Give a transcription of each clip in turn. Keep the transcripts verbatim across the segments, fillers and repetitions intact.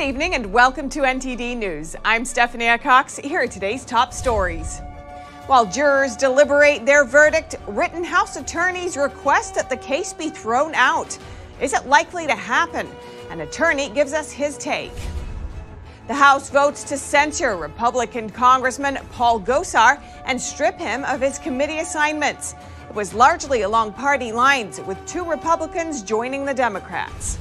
Good evening and welcome to N T D News. I'm Stephanie Cox. Here are today's top stories. While jurors deliberate their verdict, Rittenhouse attorneys request that the case be thrown out. Is it likely to happen? An attorney gives us his take. The House votes to censure Republican Congressman Paul Gosar and strip him of his committee assignments. It was largely along party lines, with two Republicans joining the Democrats.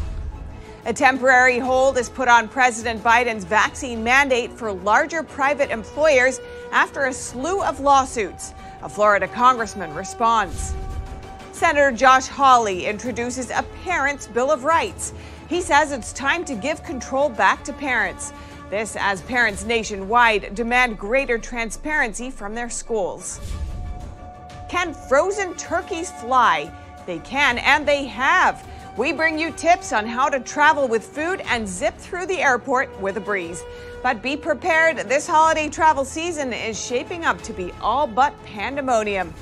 A temporary hold is put on President Biden's vaccine mandate for larger private employers after a slew of lawsuits. A Florida congressman responds. Senator Josh Hawley introduces a Parents' Bill of Rights. He says it's time to give control back to parents. This as parents nationwide demand greater transparency from their schools. Can frozen turkeys fly? They can, and they have. We bring you tips on how to travel with food and zip through the airport with a breeze. But be prepared, this holiday travel season is shaping up to be all but pandemonium.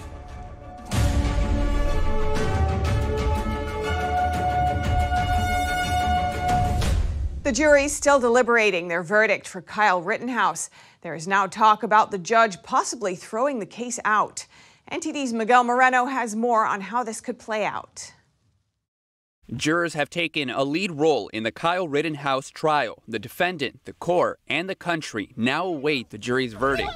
The jury's still deliberating their verdict for Kyle Rittenhouse. There is now talk about the judge possibly throwing the case out. N T D's Miguel Moreno has more on how this could play out. Jurors have taken a lead role in the Kyle Rittenhouse trial. The defendant, the court, and the country now await the jury's verdict.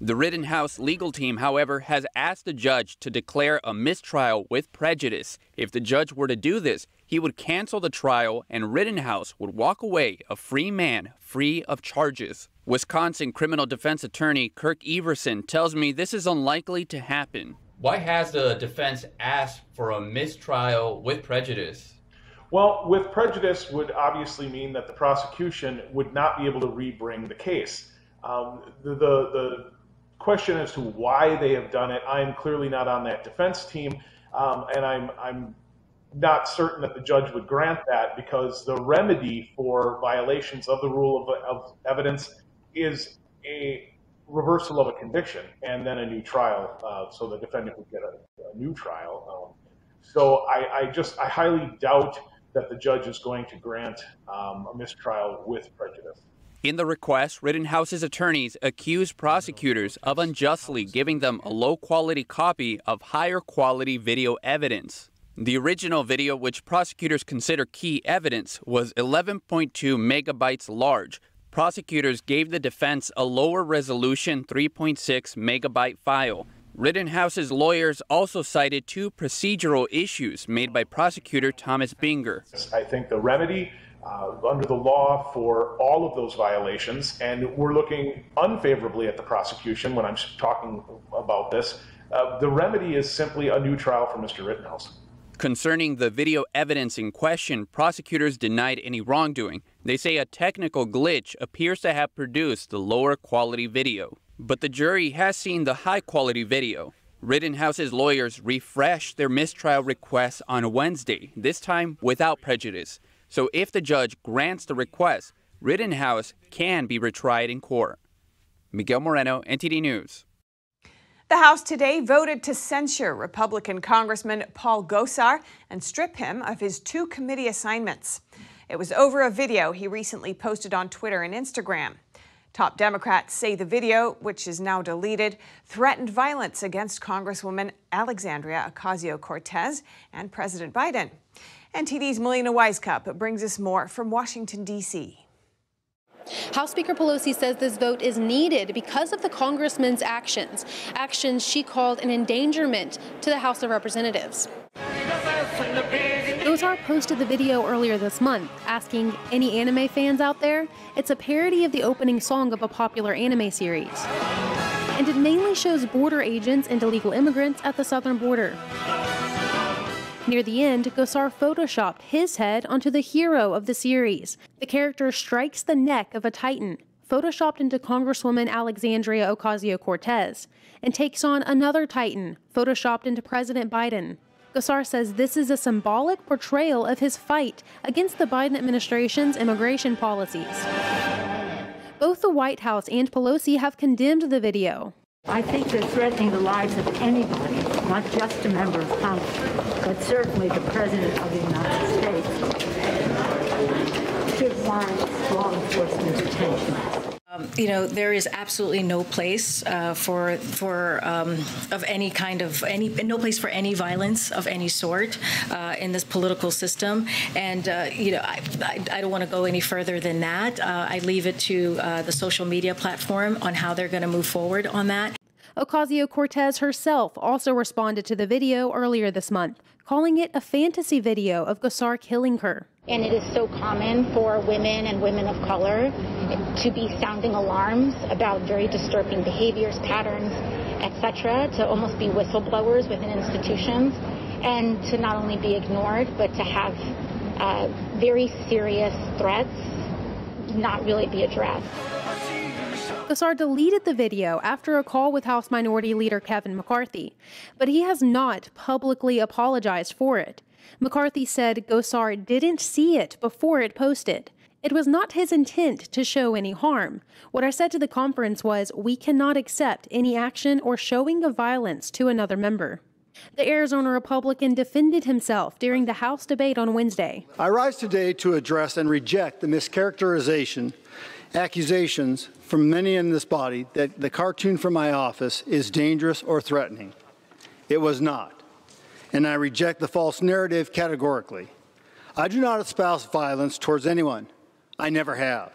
The Rittenhouse legal team, however, has asked the judge to declare a mistrial with prejudice. If the judge were to do this, he would cancel the trial and Rittenhouse would walk away a free man, free of charges. Wisconsin criminal defense attorney Kirk Everson tells me this is unlikely to happen. Why has the defense asked for a mistrial with prejudice? Well, with prejudice would obviously mean that the prosecution would not be able to re-bring the case. Um, the, the, the question as to why they have done it, I am clearly not on that defense team, um, and I'm, I'm not certain that the judge would grant that, because the remedy for violations of the rule of, of evidence is a reversal of a conviction and then a new trial, uh, so the defendant would get a, a new trial. Um, so I, I just, I highly doubt that the judge is going to grant um, a mistrial with prejudice. In the request, Rittenhouse's attorneys accused prosecutors of unjustly giving them a low-quality copy of higher-quality video evidence. The original video, which prosecutors consider key evidence, was eleven point two megabytes large. Prosecutors gave the defense a lower resolution three point six megabyte file. Rittenhouse's lawyers also cited two procedural issues made by prosecutor Thomas Binger. I think the remedy uh, under the law for all of those violations, and we're looking unfavorably at the prosecution when I'm talking about this, uh, the remedy is simply a new trial for Mister Rittenhouse. Concerning the video evidence in question, prosecutors denied any wrongdoing. They say a technical glitch appears to have produced the lower quality video. But the jury has seen the high quality video. Rittenhouse's lawyers refreshed their mistrial request on Wednesday, this time without prejudice. So if the judge grants the request, Rittenhouse can be retried in court. Miguel Moreno, N T D News. The House today voted to censure Republican Congressman Paul Gosar and strip him of his two committee assignments. It was over a video he recently posted on Twitter and Instagram. Top Democrats say the video, which is now deleted, threatened violence against Congresswoman Alexandria Ocasio-Cortez and President Biden. N T D's Melina Weisskopf brings us more from Washington, D C House Speaker Pelosi says this vote is needed because of the congressman's actions, actions she called an endangerment to the House of Representatives. Gosar posted the video earlier this month, asking any anime fans out there, it's a parody of the opening song of a popular anime series. And it mainly shows border agents and illegal immigrants at the southern border. Near the end, Gosar photoshopped his head onto the hero of the series. The character strikes the neck of a titan, photoshopped into Congresswoman Alexandria Ocasio-Cortez, and takes on another titan, photoshopped into President Biden. Gosar says this is a symbolic portrayal of his fight against the Biden administration's immigration policies. Both the White House and Pelosi have condemned the video. I think they're threatening the lives of anybody, not just a member of Congress, but certainly the President of the United States. warrants law enforcement attention? Um, you know, there is absolutely no place uh, for for um, of any kind of any no place for any violence of any sort uh, in this political system. And, uh, you know, I, I, I don't want to go any further than that. Uh, I leave it to uh, the social media platform on how they're going to move forward on that. Ocasio-Cortez herself also responded to the video earlier this month, calling it a fantasy video of Gosar killing her. And it is so common for women and women of color to be sounding alarms about very disturbing behaviors, patterns, et cetera, to almost be whistleblowers within institutions, and to not only be ignored, but to have uh, very serious threats not really be addressed. Gosar deleted the video after a call with House Minority Leader Kevin McCarthy, but he has not publicly apologized for it. McCarthy said Gosar didn't see it before it posted. It was not his intent to show any harm. What I said to the conference was, we cannot accept any action or showing of violence to another member. The Arizona Republican defended himself during the House debate on Wednesday. I rise today to address and reject the mischaracterization, accusations from many in this body that the cartoon from my office is dangerous or threatening. It was not. And I reject the false narrative categorically. I do not espouse violence towards anyone. I never have.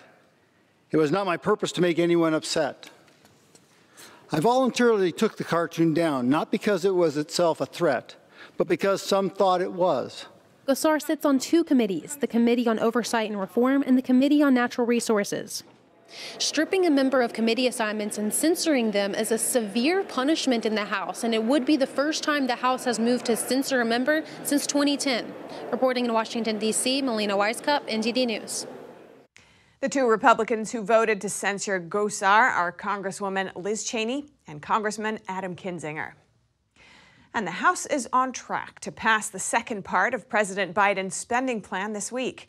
It was not my purpose to make anyone upset. I voluntarily took the cartoon down, not because it was itself a threat, but because some thought it was. Gosar sits on two committees, the Committee on Oversight and Reform and the Committee on Natural Resources. Stripping a member of committee assignments and censoring them is a severe punishment in the House, and it would be the first time the House has moved to censor a member since twenty ten. Reporting in Washington, D C, Melina Weisskopf, N T D News. The two Republicans who voted to censor Gosar are Congresswoman Liz Cheney and Congressman Adam Kinzinger. And the House is on track to pass the second part of President Biden's spending plan this week.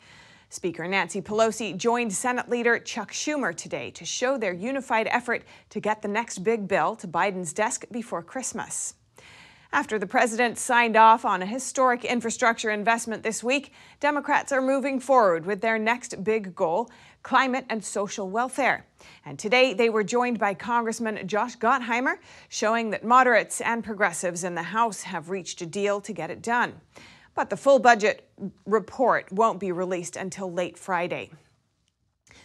Speaker Nancy Pelosi joined Senate Leader Chuck Schumer today to show their unified effort to get the next big bill to Biden's desk before Christmas. After the president signed off on a historic infrastructure investment this week, Democrats are moving forward with their next big goal, climate and social welfare. And today they were joined by Congressman Josh Gottheimer, showing that moderates and progressives in the House have reached a deal to get it done. But the full budget report won't be released until late Friday.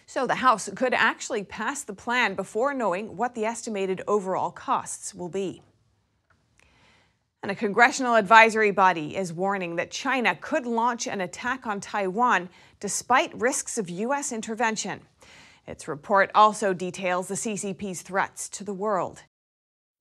So the House could actually pass the plan before knowing what the estimated overall costs will be. And a congressional advisory body is warning that China could launch an attack on Taiwan despite risks of U S intervention. Its report also details the C C P's threats to the world.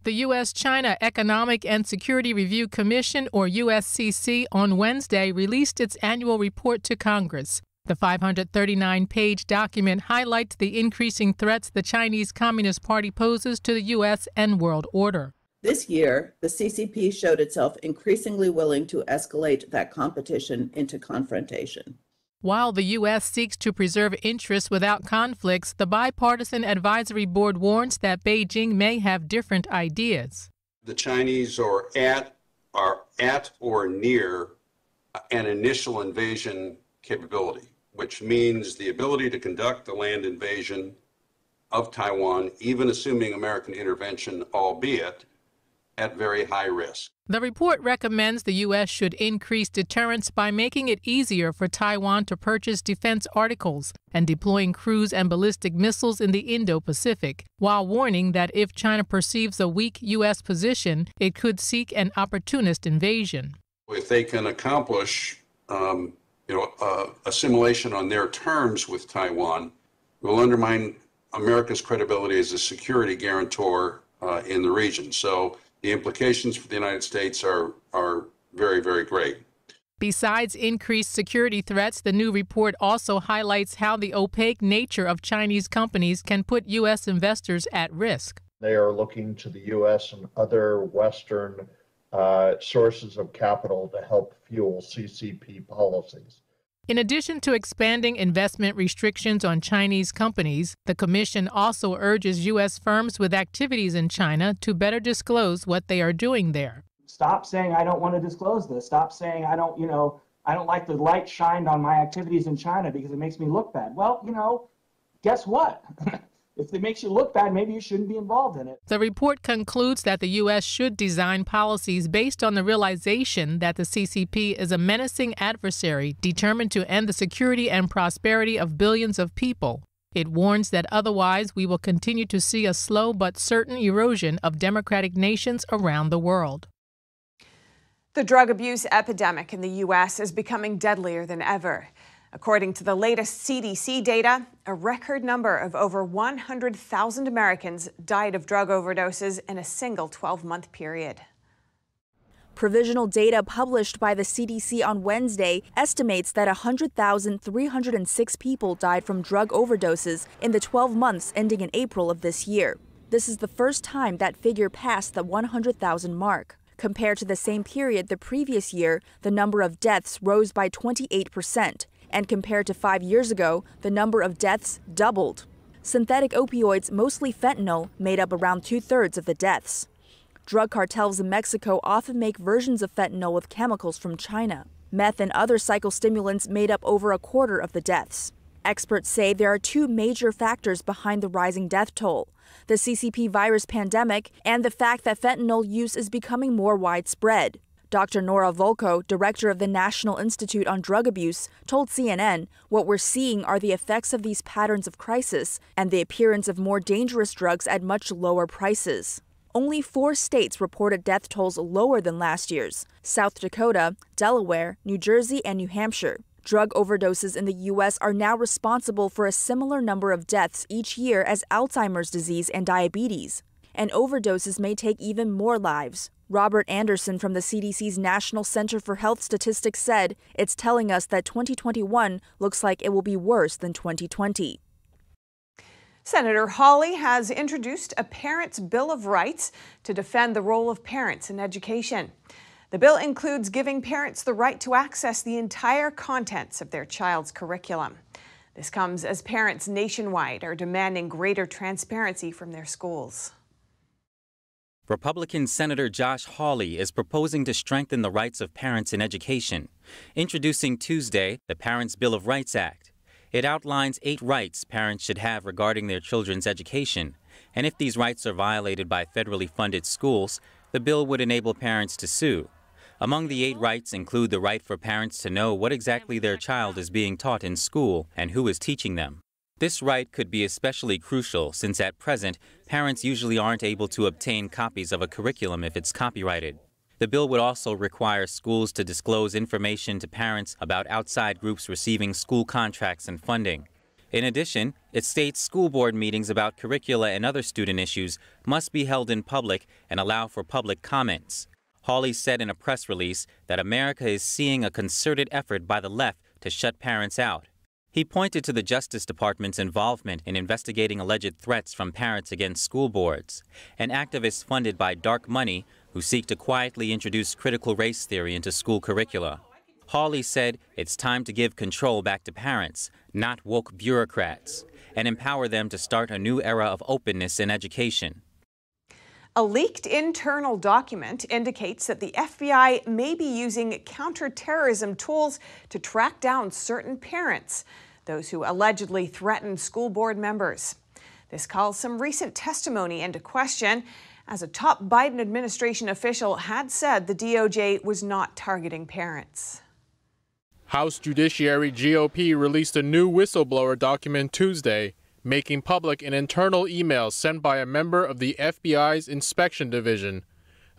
The U S-China Economic and Security Review Commission, or U S C C, on Wednesday released its annual report to Congress. The five hundred thirty-nine page document highlights the increasing threats the Chinese Communist Party poses to the U S and world order. This year, the C C P showed itself increasingly willing to escalate that competition into confrontation. While the U S seeks to preserve interests without conflicts, the Bipartisan Advisory Board warns that Beijing may have different ideas. The Chinese are at, are at or near an initial invasion capability, which means the ability to conduct the land invasion of Taiwan, even assuming American intervention, albeit at very high risk. The report recommends the U S should increase deterrence by making it easier for Taiwan to purchase defense articles and deploying cruise and ballistic missiles in the Indo-Pacific, while warning that if China perceives a weak U S position, it could seek an opportunist invasion. If they can accomplish um, you know, uh, assimilation on their terms with Taiwan, it will undermine America's credibility as a security guarantor uh, in the region. So the implications for the United States are, are very, very great. Besides increased security threats, the new report also highlights how the opaque nature of Chinese companies can put U S investors at risk. They are looking to the U S and other Western uh, sources of capital to help fuel C C P policies. In addition to expanding investment restrictions on Chinese companies, the Commission also urges U S firms with activities in China to better disclose what they are doing there. Stop saying, I don't want to disclose this. Stop saying, I don't, you know, I don't like the light shined on my activities in China because it makes me look bad. Well, you know, guess what? If it makes you look bad, maybe you shouldn't be involved in it. The report concludes that the U S should design policies based on the realization that the C C P is a menacing adversary determined to end the security and prosperity of billions of people. It warns that otherwise we will continue to see a slow but certain erosion of democratic nations around the world. The drug abuse epidemic in the U S is becoming deadlier than ever. According to the latest C D C data, a record number of over one hundred thousand Americans died of drug overdoses in a single twelve-month period. Provisional data published by the C D C on Wednesday estimates that one hundred thousand three hundred six people died from drug overdoses in the twelve months ending in April of this year. This is the first time that figure passed the one hundred thousand mark. Compared to the same period the previous year, the number of deaths rose by twenty-eight percent. And compared to five years ago, the number of deaths doubled. Synthetic opioids, mostly fentanyl, made up around two-thirds of the deaths. Drug cartels in Mexico often make versions of fentanyl with chemicals from China. Meth and other psychostimulants made up over a quarter of the deaths. Experts say there are two major factors behind the rising death toll: the C C P virus pandemic and the fact that fentanyl use is becoming more widespread. Doctor Nora Volkow, director of the National Institute on Drug Abuse, told C N N, "What we're seeing are the effects of these patterns of crisis and the appearance of more dangerous drugs at much lower prices." Only four states reported death tolls lower than last year's: South Dakota, Delaware, New Jersey, and New Hampshire. Drug overdoses in the U S are now responsible for a similar number of deaths each year as Alzheimer's disease and diabetes. And overdoses may take even more lives. Robert Anderson from the C D C's National Center for Health Statistics said, "It's telling us that twenty twenty-one looks like it will be worse than twenty twenty. Senator Hawley has introduced a Parents' Bill of Rights to defend the role of parents in education. The bill includes giving parents the right to access the entire contents of their child's curriculum. This comes as parents nationwide are demanding greater transparency from their schools. Republican Senator Josh Hawley is proposing to strengthen the rights of parents in education, introducing Tuesday the Parents' Bill of Rights Act. It outlines eight rights parents should have regarding their children's education, and if these rights are violated by federally funded schools, the bill would enable parents to sue. Among the eight rights include the right for parents to know what exactly their child is being taught in school and who is teaching them. This right could be especially crucial since at present, parents usually aren't able to obtain copies of a curriculum if it's copyrighted. The bill would also require schools to disclose information to parents about outside groups receiving school contracts and funding. In addition, it states school board meetings about curricula and other student issues must be held in public and allow for public comments. Hawley said in a press release that America is seeing a concerted effort by the left to shut parents out. He pointed to the Justice Department's involvement in investigating alleged threats from parents against school boards, and activists funded by dark money who seek to quietly introduce critical race theory into school curricula. Hawley said it's time to give control back to parents, not woke bureaucrats, and empower them to start a new era of openness in education. A leaked internal document indicates that the F B I may be using counterterrorism tools to track down certain parents, those who allegedly threaten school board members. This calls some recent testimony into question, as a top Biden administration official had said the D O J was not targeting parents. House Judiciary G O P released a new whistleblower document Tuesday, making public an internal email sent by a member of the F B I's Inspection Division.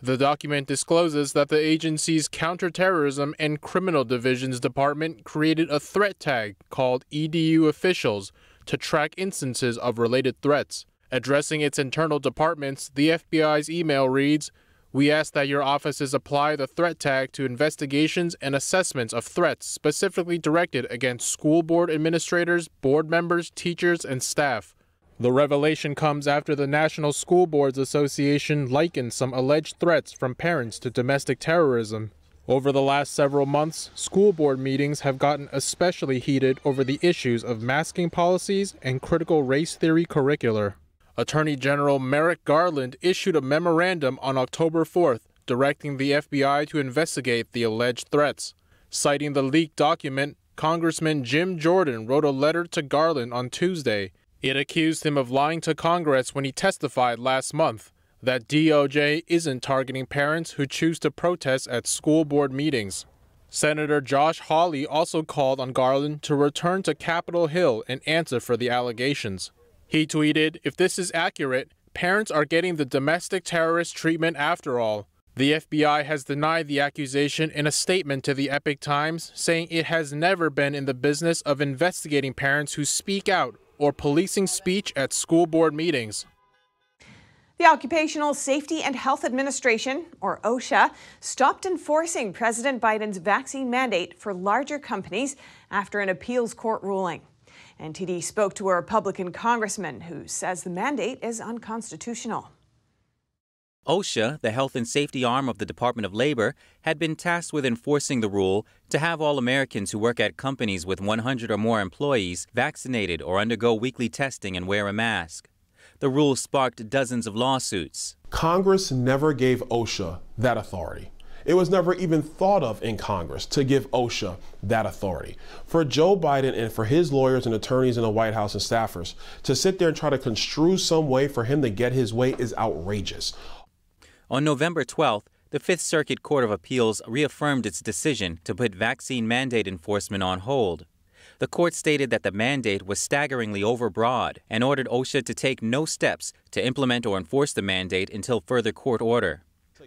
The document discloses that the agency's Counterterrorism and Criminal Divisions Department created a threat tag called E D U Officials to track instances of related threats. Addressing its internal departments, the F B I's email reads, "We ask that your offices apply the threat tag to investigations and assessments of threats specifically directed against school board administrators, board members, teachers, and staff." The revelation comes after the National School Boards Association likened some alleged threats from parents to domestic terrorism. Over the last several months, school board meetings have gotten especially heated over the issues of masking policies and critical race theory curricula. Attorney General Merrick Garland issued a memorandum on October fourth directing the F B I to investigate the alleged threats. Citing the leaked document, Congressman Jim Jordan wrote a letter to Garland on Tuesday. It accused him of lying to Congress when he testified last month that D O J isn't targeting parents who choose to protest at school board meetings. Senator Josh Hawley also called on Garland to return to Capitol Hill and answer for the allegations. He tweeted, "If this is accurate, parents are getting the domestic terrorist treatment after all." The F B I has denied the accusation in a statement to the Epoch Times, saying it has never been in the business of investigating parents who speak out or policing speech at school board meetings. The Occupational Safety and Health Administration, or OSHA, stopped enforcing President Biden's vaccine mandate for larger companies after an appeals court ruling. N T D spoke to a Republican congressman who says the mandate is unconstitutional. OSHA, the health and safety arm of the Department of Labor, had been tasked with enforcing the rule to have all Americans who work at companies with one hundred or more employees vaccinated or undergo weekly testing and wear a mask. The rule sparked dozens of lawsuits. Congress never gave OSHA that authority. It was never even thought of in Congress to give OSHA that authority. For Joe Biden and for his lawyers and attorneys in the White House and staffers to sit there and try to construe some way for him to get his way is outrageous. On November twelfth, the Fifth Circuit Court of Appeals reaffirmed its decision to put vaccine mandate enforcement on hold. The court stated that the mandate was staggeringly overbroad and ordered OSHA to take no steps to implement or enforce the mandate until further court order.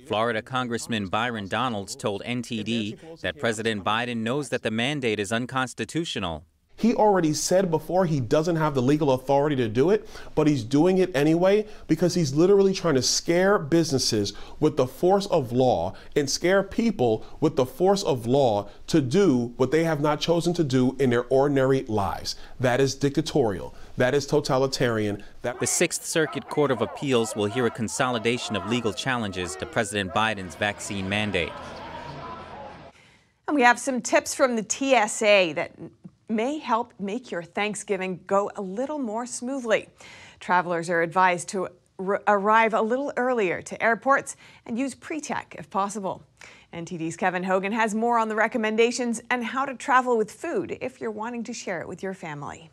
Florida Congressman Byron Donalds told N T D that President Biden knows that the mandate is unconstitutional. He already said before he doesn't have the legal authority to do it, but he's doing it anyway because he's literally trying to scare businesses with the force of law and scare people with the force of law to do what they have not chosen to do in their ordinary lives. That is dictatorial. That is totalitarian. That the Sixth Circuit Court of Appeals will hear a consolidation of legal challenges to President Biden's vaccine mandate. And we have some tips from the T S A that may help make your Thanksgiving go a little more smoothly. Travelers are advised to arrive a little earlier to airports and use pre-check if possible. N T D's Kevin Hogan has more on the recommendations and how to travel with food if you're wanting to share it with your family.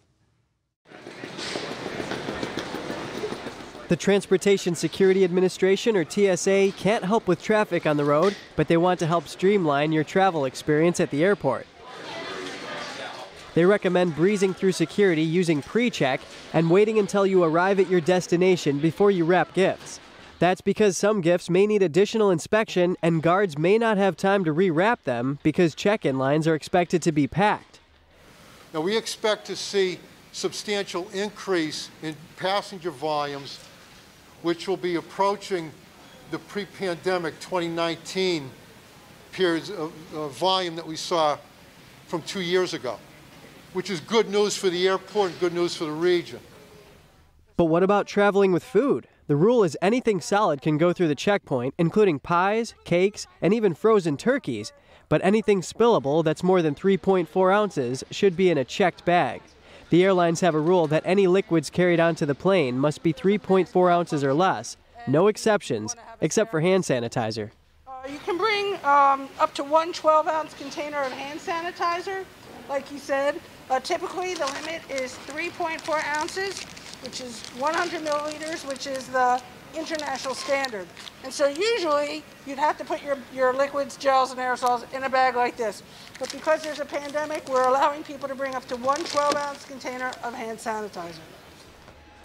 The Transportation Security Administration, or T S A, can't help with traffic on the road, but they want to help streamline your travel experience at the airport. They recommend breezing through security using pre-check and waiting until you arrive at your destination before you wrap gifts. That's because some gifts may need additional inspection and guards may not have time to rewrap them because check-in lines are expected to be packed. Now we expect to see substantial increase in passenger volumes, which will be approaching the pre-pandemic twenty nineteen periods of uh, volume that we saw from two years ago, which is good news for the airport and good news for the region. But what about traveling with food? The rule is anything solid can go through the checkpoint, including pies, cakes, and even frozen turkeys. But anything spillable that's more than three point four ounces should be in a checked bag. The airlines have a rule that any liquids carried onto the plane must be three point four ounces or less. No exceptions, except for hand sanitizer. Uh, you can bring um, up to one twelve ounce container of hand sanitizer, like you said. Uh, typically, the limit is three point four ounces, which is one hundred milliliters, which is the international standard. And so usually, you'd have to put your, your liquids, gels, and aerosols in a bag like this. But because there's a pandemic, we're allowing people to bring up to one twelve ounce container of hand sanitizer.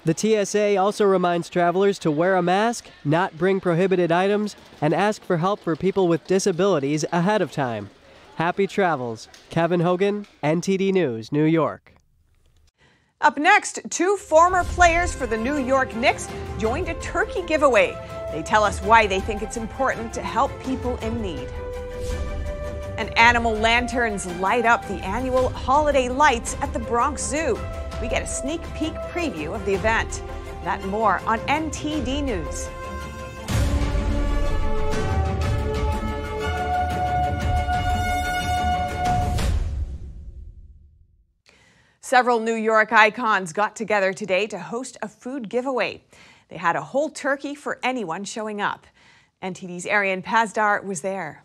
The T S A also reminds travelers to wear a mask, not bring prohibited items, and ask for help for people with disabilities ahead of time. Happy travels. Kevin Hogan, N T D News, New York. Up next, two former players for the New York Knicks joined a turkey giveaway. They tell us why they think it's important to help people in need. And animal lanterns light up the annual holiday lights at the Bronx Zoo. We get a sneak peek preview of the event. That and more on N T D News. Several New York icons got together today to host a food giveaway. They had a whole turkey for anyone showing up. N T D's Arian Pazdar was there.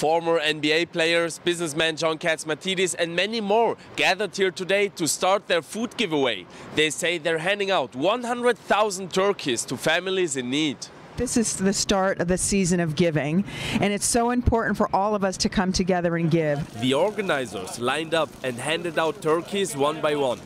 Former N B A players, businessman John Catsimatidis and many more gathered here today to start their food giveaway. They say they're handing out one hundred thousand turkeys to families in need. This is the start of the season of giving, and it's so important for all of us to come together and give. The organizers lined up and handed out turkeys one by one.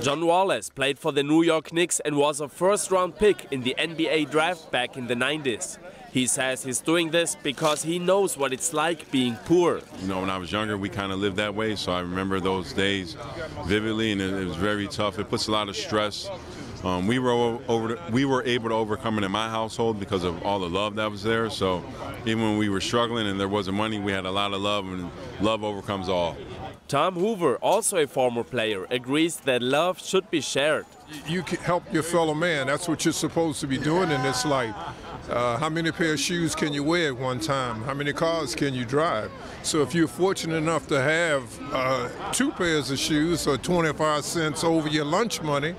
John Wallace played for the New York Knicks and was a first-round pick in the N B A draft back in the nineties. He says he's doing this because he knows what it's like being poor. You know, when I was younger, we kind of lived that way, so I remember those days vividly, and it, it was very tough. It puts a lot of stress. Um, we were over, we were able to overcome it in my household because of all the love that was there. So even when we were struggling and there wasn't money, we had a lot of love, and love overcomes all. Tom Hoover, also a former player, agrees that love should be shared. You can help your fellow man. That's what you're supposed to be doing in this life. Uh, how many pair of shoes can you wear at one time? How many cars can you drive? So if you're fortunate enough to have uh, two pairs of shoes or twenty-five cents over your lunch money,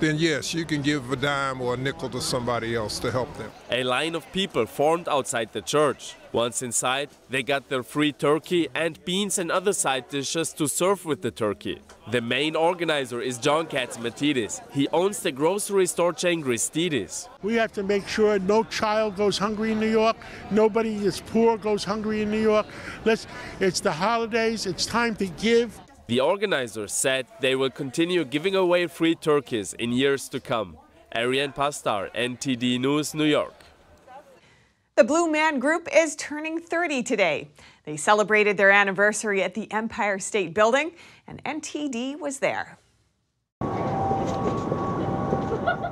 then yes, you can give a dime or a nickel to somebody else to help them. A line of people formed outside the church. Once inside, they got their free turkey and beans and other side dishes to serve with the turkey. The main organizer is John Catsimatidis. He owns the grocery store chain Gristidis. We have to make sure no child goes hungry in New York. Nobody that's poor goes hungry in New York. Let's, it's the holidays. It's time to give. The organizers said they will continue giving away free turkeys in years to come. Ariane Pastar, N T D News, New York. The Blue Man Group is turning thirty today. They celebrated their anniversary at the Empire State Building, and N T D was there.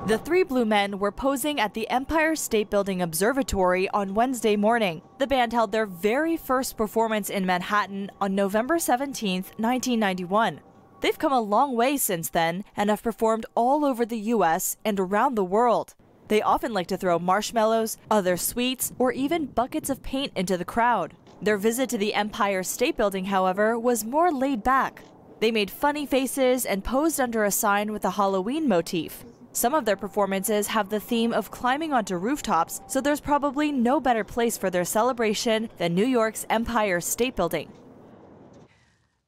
The three Blue Men were posing at the Empire State Building Observatory on Wednesday morning. The band held their very first performance in Manhattan on November seventeenth, nineteen ninety-one. They've come a long way since then and have performed all over the U S and around the world. They often like to throw marshmallows, other sweets, or even buckets of paint into the crowd. Their visit to the Empire State Building, however, was more laid back. They made funny faces and posed under a sign with a Halloween motif. Some of their performances have the theme of climbing onto rooftops, so there's probably no better place for their celebration than New York's Empire State Building.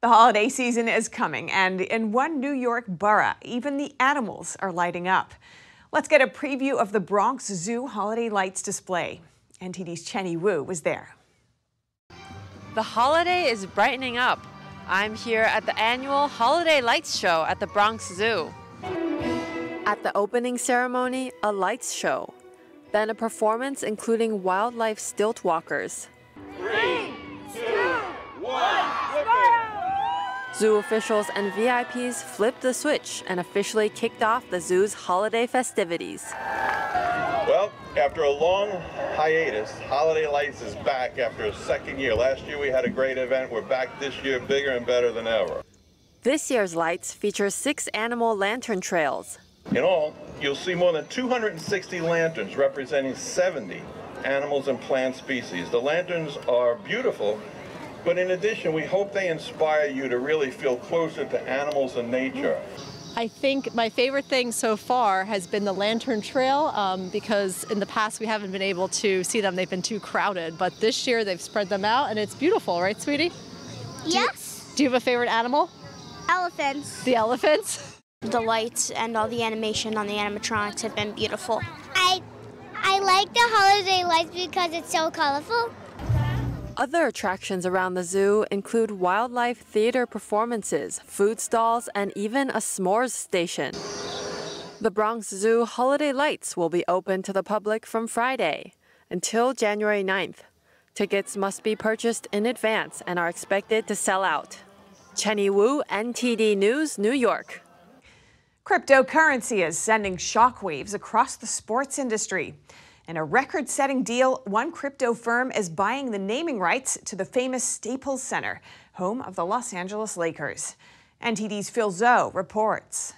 The holiday season is coming, and in one New York borough, even the animals are lighting up. Let's get a preview of the Bronx Zoo holiday lights display. N T D's Chenny Wu was there. The holiday is brightening up. I'm here at the annual Holiday Lights Show at the Bronx Zoo. At the opening ceremony, a lights show, then a performance including wildlife stilt walkers. Three, two, one, whip it! Zoo officials and V I Ps flipped the switch and officially kicked off the zoo's holiday festivities. Well, after a long hiatus, Holiday Lights is back after a second year. Last year we had a great event. We're back this year bigger and better than ever. This year's lights feature six animal lantern trails. In all, you'll see more than two hundred sixty lanterns representing seventy animals and plant species. The lanterns are beautiful, but in addition, we hope they inspire you to really feel closer to animals and nature. I think my favorite thing so far has been the lantern trail, um, because in the past we haven't been able to see them. They've been too crowded, but this year they've spread them out, and it's beautiful, right, sweetie? Yes. Do you, do you have a favorite animal? Elephants. The elephants? The lights and all the animation on the animatronics have been beautiful. I, I like the holiday lights because it's so colorful. Other attractions around the zoo include wildlife theater performances, food stalls, and even a s'mores station. The Bronx Zoo holiday lights will be open to the public from Friday until January ninth. Tickets must be purchased in advance and are expected to sell out. Chenny Wu, N T D News, New York. Cryptocurrency is sending shockwaves across the sports industry. In a record-setting deal, one crypto firm is buying the naming rights to the famous Staples Center, home of the Los Angeles Lakers. N T D's Phil Zhou reports.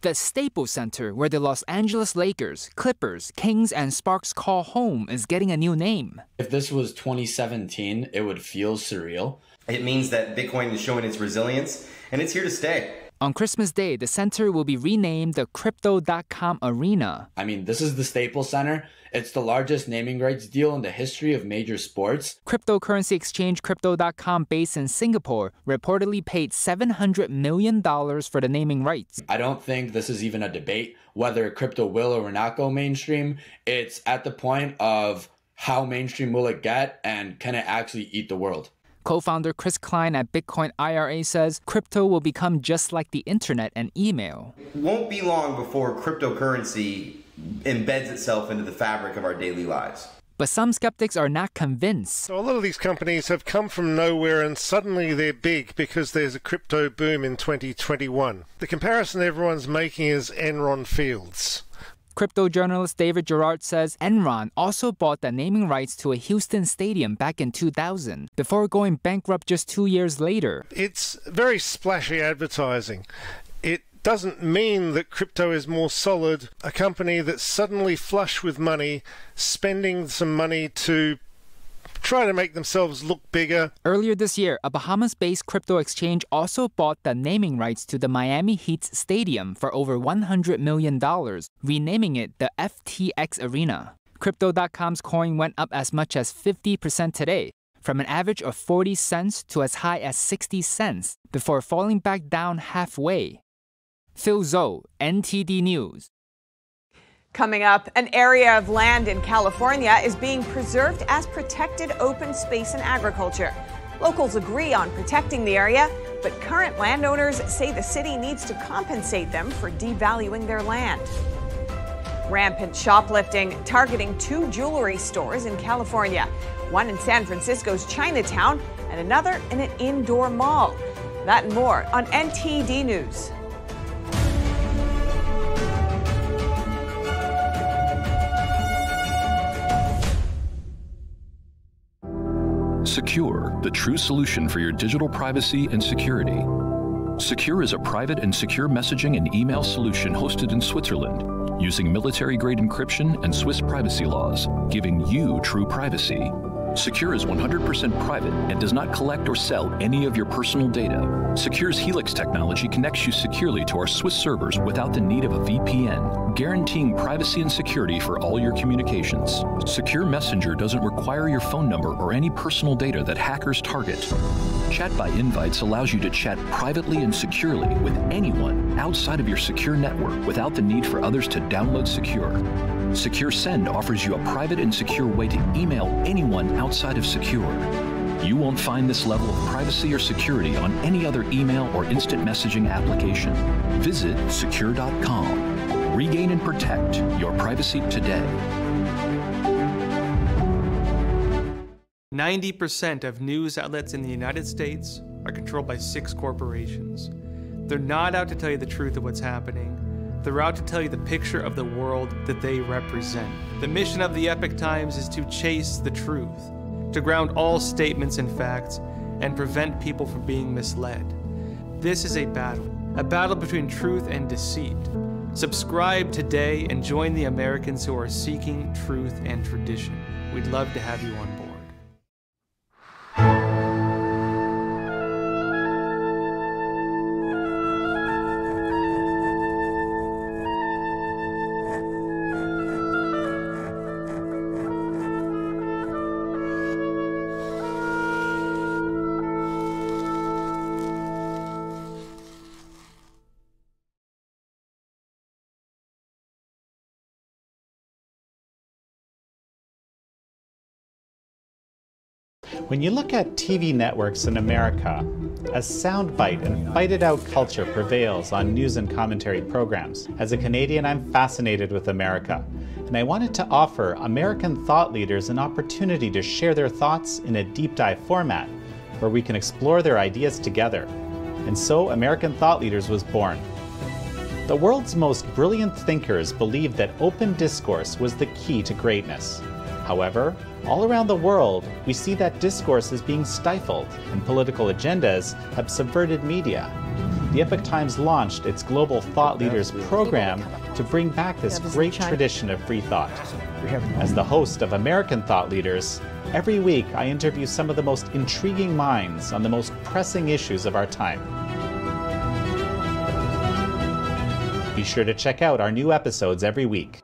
The Staples Center, where the Los Angeles Lakers, Clippers, Kings, and Sparks call home, is getting a new name. If this was twenty seventeen, it would feel surreal. It means that Bitcoin is showing its resilience, and it's here to stay. On Christmas Day, the center will be renamed the Crypto dot com Arena. I mean, this is the Staples Center. It's the largest naming rights deal in the history of major sports. Cryptocurrency exchange Crypto dot com, based in Singapore, reportedly paid seven hundred million dollars for the naming rights. I don't think this is even a debate whether crypto will or will not go mainstream. It's at the point of how mainstream will it get and can it actually eat the world? Co-founder Chris Klein at Bitcoin I R A says crypto will become just like the internet and email. It won't be long before cryptocurrency embeds itself into the fabric of our daily lives. But some skeptics are not convinced. So a lot of these companies have come from nowhere and suddenly they're big because there's a crypto boom in twenty twenty-one. The comparison everyone's making is Enron Fields. Crypto journalist David Gerard says Enron also bought the naming rights to a Houston stadium back in two thousand, before going bankrupt just two years later. It's very splashy advertising. It doesn't mean that crypto is more solid. A company that's suddenly flush with money, spending some money to try to make themselves look bigger. Earlier this year, a Bahamas-based crypto exchange also bought the naming rights to the Miami Heat's stadium for over one hundred million dollars, renaming it the F T X Arena. Crypto dot com's coin went up as much as fifty percent today, from an average of forty cents to as high as sixty cents, before falling back down halfway. Phil Zhou, N T D News. Coming up, an area of land in California is being preserved as protected open space and agriculture. Locals agree on protecting the area, but current landowners say the city needs to compensate them for devaluing their land. Rampant shoplifting targeting two jewelry stores in California, one in San Francisco's Chinatown and another in an indoor mall. That and more on N T D News. Secure, the true solution for your digital privacy and security. Secure is a private and secure messaging and email solution hosted in Switzerland, using military-grade encryption and Swiss privacy laws, giving you true privacy. Secure is one hundred percent private and does not collect or sell any of your personal data. Secure's Helix technology connects you securely to our Swiss servers without the need of a V P N, guaranteeing privacy and security for all your communications. Secure Messenger doesn't require your phone number or any personal data that hackers target. Chat by Invites allows you to chat privately and securely with anyone outside of your secure network without the need for others to download Secure. Secure Send offers you a private and secure way to email anyone outside of Secure. You won't find this level of privacy or security on any other email or instant messaging application. Visit secure dot com. Regain and protect your privacy today. ninety percent of news outlets in the United States are controlled by six corporations. They're not out to tell you the truth of what's happening. They're out to tell you the picture of the world that they represent. The mission of the Epoch Times is to chase the truth, to ground all statements and facts, and prevent people from being misled. This is a battle, a battle between truth and deceit. Subscribe today and join the Americans who are seeking truth and tradition. We'd love to have you on board. When you look at T V networks in America, a soundbite and fighted-out culture prevails on news and commentary programs. As a Canadian, I'm fascinated with America, and I wanted to offer American thought leaders an opportunity to share their thoughts in a deep dive format, where we can explore their ideas together. And so American Thought Leaders was born. The world's most brilliant thinkers believed that open discourse was the key to greatness. However, all around the world, we see that discourse is being stifled, and political agendas have subverted media. The Epoch Times launched its Global Thought Leaders program to bring back this great tradition of free thought. As the host of American Thought Leaders, every week I interview some of the most intriguing minds on the most pressing issues of our time. sure to check out our new episodes every week.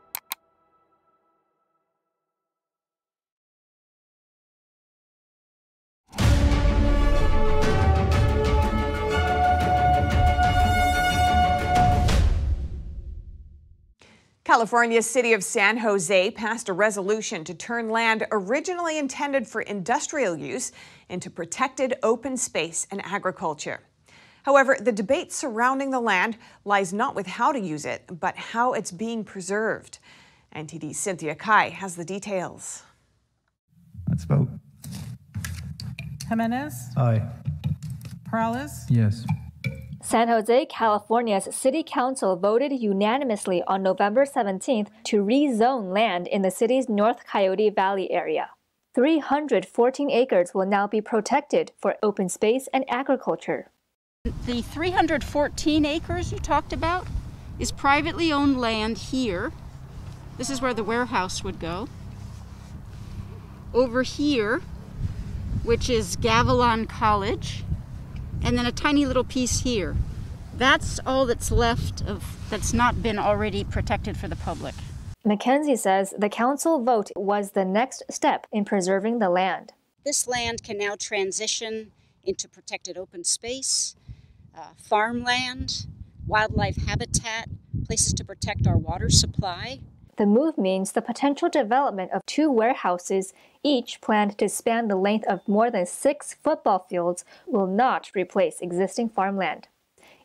California's city of San Jose passed a resolution to turn land originally intended for industrial use into protected open space and agriculture. However, the debate surrounding the land lies not with how to use it, but how it's being preserved. N T D's Cynthia Kai has the details. Let's vote. Jimenez? Aye. Perales? Yes. San Jose, California's City Council voted unanimously on November seventeenth to rezone land in the city's North Coyote Valley area. three hundred fourteen acres will now be protected for open space and agriculture. The three hundred fourteen acres you talked about is privately owned land here. This is where the warehouse would go. Over here, which is Gavilan College. And then a tiny little piece here. That's all that's left of that's not been already protected for the public. Mackenzie says the council vote was the next step in preserving the land. This land can now transition into protected open space, uh, farmland, wildlife habitat, places to protect our water supply. The move means the potential development of two warehouses, each planned to span the length of more than six football fields, will not replace existing farmland.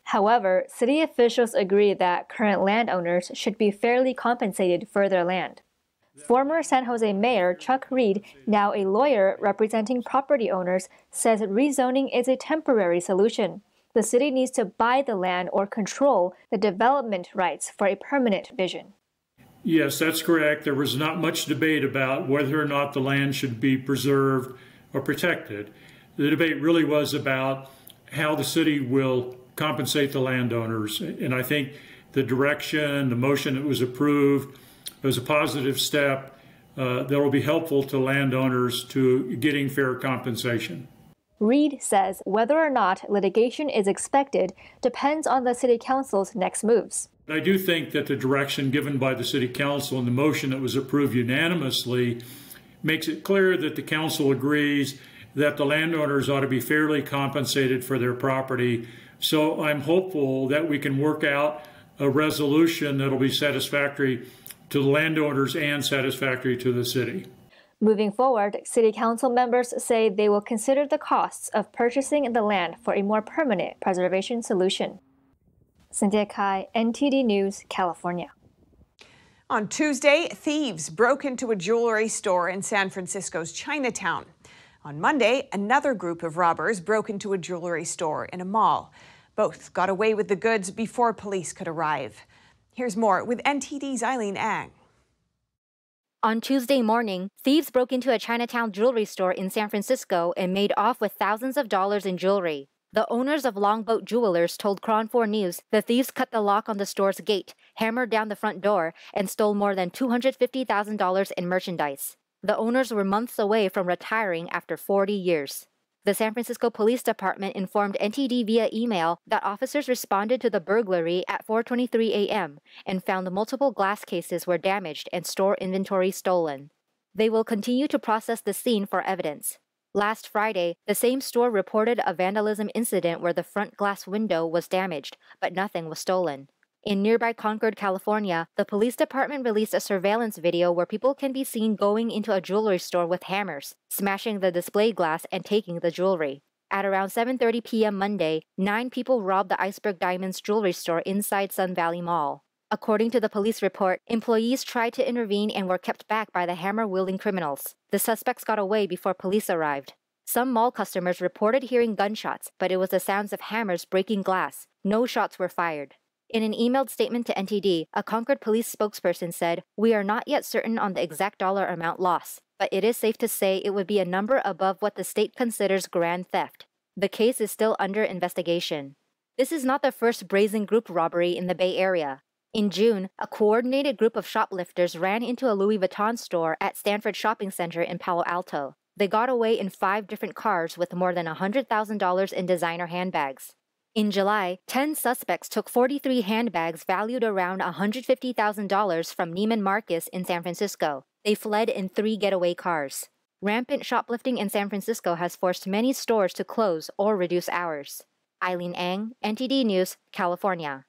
However, city officials agree that current landowners should be fairly compensated for their land. Former San Jose Mayor Chuck Reed, now a lawyer representing property owners, says rezoning is a temporary solution. The city needs to buy the land or control the development rights for a permanent vision. Yes, that's correct. There was not much debate about whether or not the land should be preserved or protected. The debate really was about how the city will compensate the landowners. And I think the direction, the motion that was approved, was a positive step uh, that will be helpful to landowners to getting fair compensation. Reed says whether or not litigation is expected depends on the city council's next moves. I do think that the direction given by the City Council and the motion that was approved unanimously makes it clear that the Council agrees that the landowners ought to be fairly compensated for their property. So I'm hopeful that we can work out a resolution that will be satisfactory to the landowners and satisfactory to the city. Moving forward, City Council members say they will consider the costs of purchasing the land for a more permanent preservation solution. Cynthia Kai, N T D News, California. On Tuesday, thieves broke into a jewelry store in San Francisco's Chinatown. On Monday, another group of robbers broke into a jewelry store in a mall. Both got away with the goods before police could arrive. Here's more with N T D's Eileen Ng. On Tuesday morning, thieves broke into a Chinatown jewelry store in San Francisco and made off with thousands of dollars in jewelry. The owners of Longboat Jewelers told Cron four News the thieves cut the lock on the store's gate, hammered down the front door, and stole more than two hundred fifty thousand dollars in merchandise. The owners were months away from retiring after forty years. The San Francisco Police Department informed N T D via email that officers responded to the burglary at four twenty-three a m and found multiple glass cases were damaged and store inventory stolen. They will continue to process the scene for evidence. Last Friday, the same store reported a vandalism incident where the front glass window was damaged, but nothing was stolen. In nearby Concord, California, the police department released a surveillance video where people can be seen going into a jewelry store with hammers, smashing the display glass and taking the jewelry. At around seven thirty p m Monday, nine people robbed the Iceberg Diamonds jewelry store inside Sun Valley Mall. According to the police report, employees tried to intervene and were kept back by the hammer-wielding criminals. The suspects got away before police arrived. Some mall customers reported hearing gunshots, but it was the sounds of hammers breaking glass. No shots were fired. In an emailed statement to N T D, a Concord police spokesperson said, "We are not yet certain on the exact dollar amount lost, but it is safe to say it would be a number above what the state considers grand theft. The case is still under investigation." This is not the first brazen group robbery in the Bay Area. In June, a coordinated group of shoplifters ran into a Louis Vuitton store at Stanford Shopping Center in Palo Alto. They got away in five different cars with more than one hundred thousand dollars in designer handbags. In July, ten suspects took forty-three handbags valued around one hundred fifty thousand dollars from Neiman Marcus in San Francisco. They fled in three getaway cars. Rampant shoplifting in San Francisco has forced many stores to close or reduce hours. Eileen Ng, N T D News, California.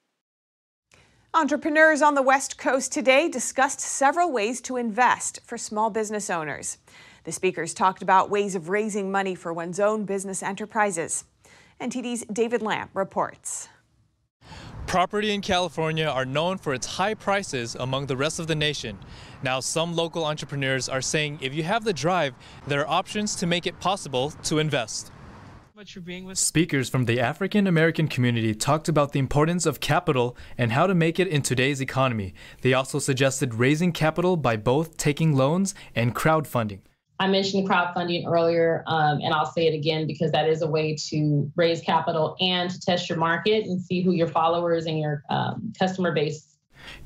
Entrepreneurs on the West Coast today discussed several ways to invest for small business owners. The speakers talked about ways of raising money for one's own business enterprises. N T D's David Lamb reports. Property in California are known for its high prices among the rest of the nation. Now, some local entrepreneurs are saying if you have the drive, there are options to make it possible to invest. Speakers from the African American community talked about the importance of capital and how to make it in today's economy. They also suggested raising capital by both taking loans and crowdfunding. I mentioned crowdfunding earlier, um, and I'll say it again because that is a way to raise capital and to test your market and see who your followers and your um, customer base is.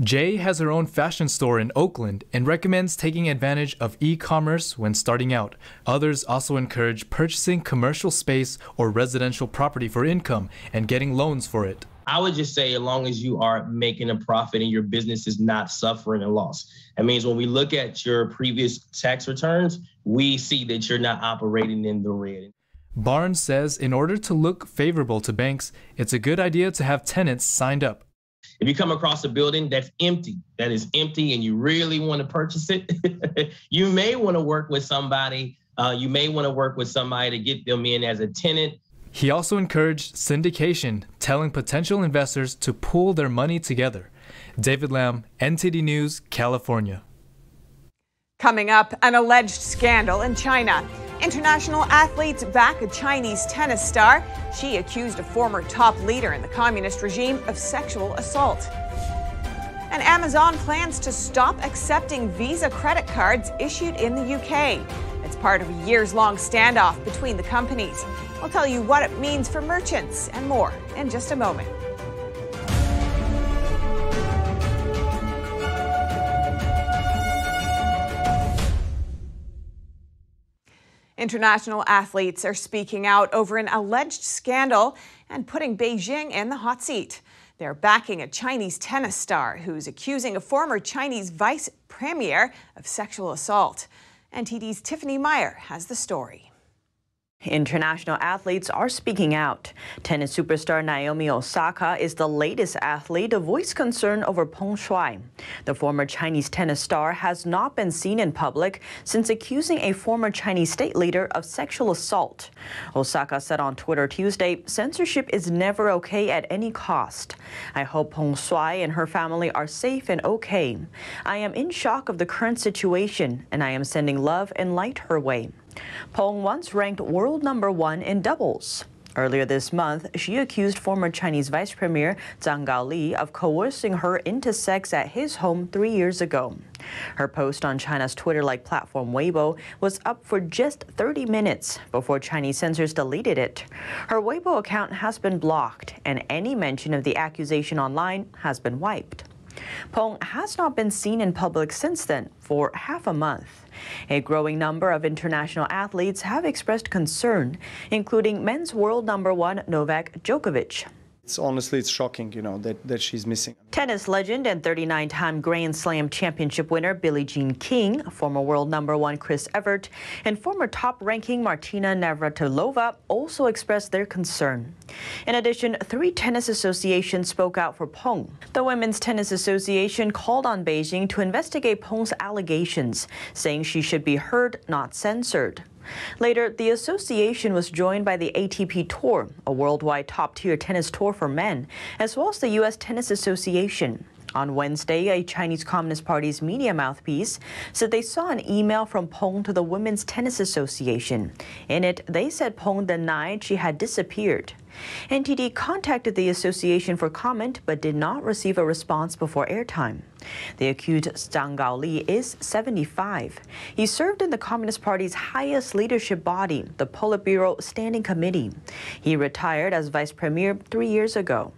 Jay has her own fashion store in Oakland and recommends taking advantage of e-commerce when starting out. Others also encourage purchasing commercial space or residential property for income and getting loans for it. I would just say as long as you are making a profit and your business is not suffering a loss. That means when we look at your previous tax returns, we see that you're not operating in the red. Barnes says in order to look favorable to banks, it's a good idea to have tenants signed up. If you come across a building that's empty, that is empty and you really want to purchase it, you may want to work with somebody. Uh, you may want to work with somebody to get them in as a tenant. He also encouraged syndication, telling potential investors to pool their money together. David Lamb, N T D News, California. Coming up, an alleged scandal in China. International athletes back a Chinese tennis star. She accused a former top leader in the communist regime of sexual assault. And Amazon plans to stop accepting Visa credit cards issued in the U K. It's part of a years-long standoff between the companies. We'll tell you what it means for merchants and more in just a moment. International athletes are speaking out over an alleged scandal and putting Beijing in the hot seat. They're backing a Chinese tennis star who's accusing a former Chinese vice premier of sexual assault. N T D's Tiffany Meyer has the story. International athletes are speaking out. Tennis superstar Naomi Osaka is the latest athlete to voice concern over Peng Shuai. The former Chinese tennis star has not been seen in public since accusing a former Chinese state leader of sexual assault. Osaka said on Twitter Tuesday, "Censorship is never okay at any cost. I hope Peng Shuai and her family are safe and okay. I am in shock of the current situation, and I am sending love and light her way." Peng once ranked world number one in doubles. Earlier this month, she accused former Chinese Vice Premier Zhang Gaoli of coercing her into sex at his home three years ago. Her post on China's Twitter-like platform Weibo was up for just thirty minutes before Chinese censors deleted it. Her Weibo account has been blocked, and any mention of the accusation online has been wiped. Peng has not been seen in public since then for half a month. A growing number of international athletes have expressed concern, including men's world number one Novak Djokovic. It's honestly, it's shocking, you know, that, that she's missing. Tennis legend and thirty-nine-time Grand Slam championship winner Billie Jean King, former world number one Chris Evert, and former top-ranking Martina Navratilova also expressed their concern. In addition, three tennis associations spoke out for Peng. The Women's Tennis Association called on Beijing to investigate Peng's allegations, saying she should be heard, not censored. Later, the association was joined by the A T P Tour, a worldwide top-tier tennis tour for men, as well as the U S Tennis Association. On Wednesday, a Chinese Communist Party's media mouthpiece said they saw an email from Peng to the Women's Tennis Association. In it, they said Peng denied she had disappeared. N T D contacted the association for comment but did not receive a response before airtime. The accused Zhang Gaoli is seventy-five. He served in the Communist Party's highest leadership body, the Politburo Standing Committee. He retired as vice premier three years ago.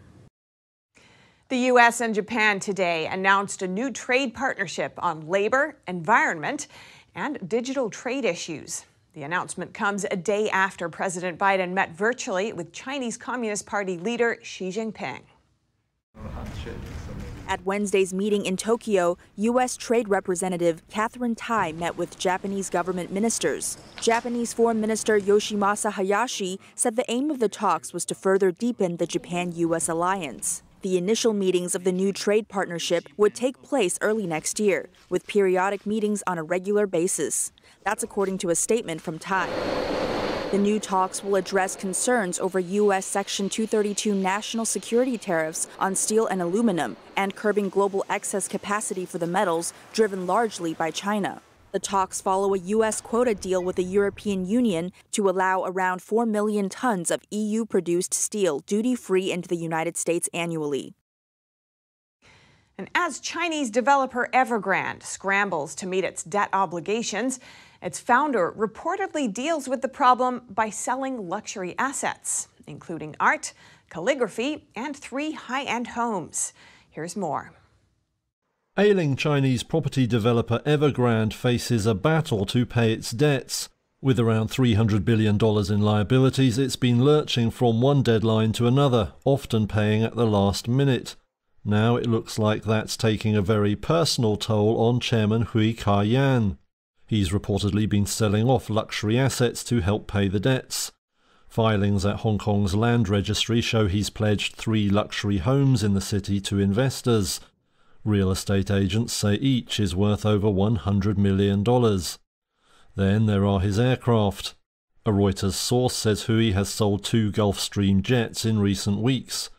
The U S and Japan today announced a new trade partnership on labor, environment, and digital trade issues. The announcement comes a day after President Biden met virtually with Chinese Communist Party leader Xi Jinping. At Wednesday's meeting in Tokyo, U S Trade Representative Catherine Tai met with Japanese government ministers. Japanese Foreign Minister Yoshimasa Hayashi said the aim of the talks was to further deepen the Japan U S alliance. The initial meetings of the new trade partnership would take place early next year, with periodic meetings on a regular basis. That's according to a statement from Tai. The new talks will address concerns over U S Section two thirty-two national security tariffs on steel and aluminum and curbing global excess capacity for the metals driven largely by China. The talks follow a U S quota deal with the European Union to allow around four million tons of E U-produced steel duty-free into the United States annually. And as Chinese developer Evergrande scrambles to meet its debt obligations, its founder reportedly deals with the problem by selling luxury assets, including art, calligraphy, and three high-end homes. Here's more. Ailing Chinese property developer Evergrande faces a battle to pay its debts. With around three hundred billion dollars in liabilities, it's been lurching from one deadline to another, often paying at the last minute. Now it looks like that's taking a very personal toll on Chairman Hui Ka-yan. He's reportedly been selling off luxury assets to help pay the debts. Filings at Hong Kong's land registry show he's pledged three luxury homes in the city to investors. Real estate agents say each is worth over one hundred million dollars. Then there are his aircraft. A Reuters source says Hui has sold two Gulfstream jets in recent weeks.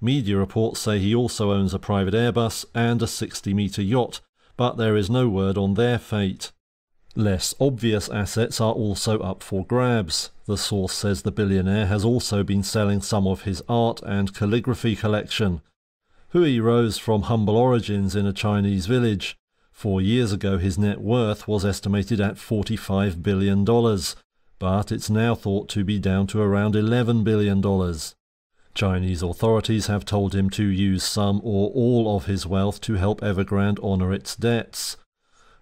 Media reports say he also owns a private Airbus and a sixty metre yacht, but there is no word on their fate. Less obvious assets are also up for grabs. The source says the billionaire has also been selling some of his art and calligraphy collection. Hui rose from humble origins in a Chinese village. Four years ago his net worth was estimated at forty-five billion dollars, but it's now thought to be down to around eleven billion dollars. Chinese authorities have told him to use some or all of his wealth to help Evergrande honour its debts.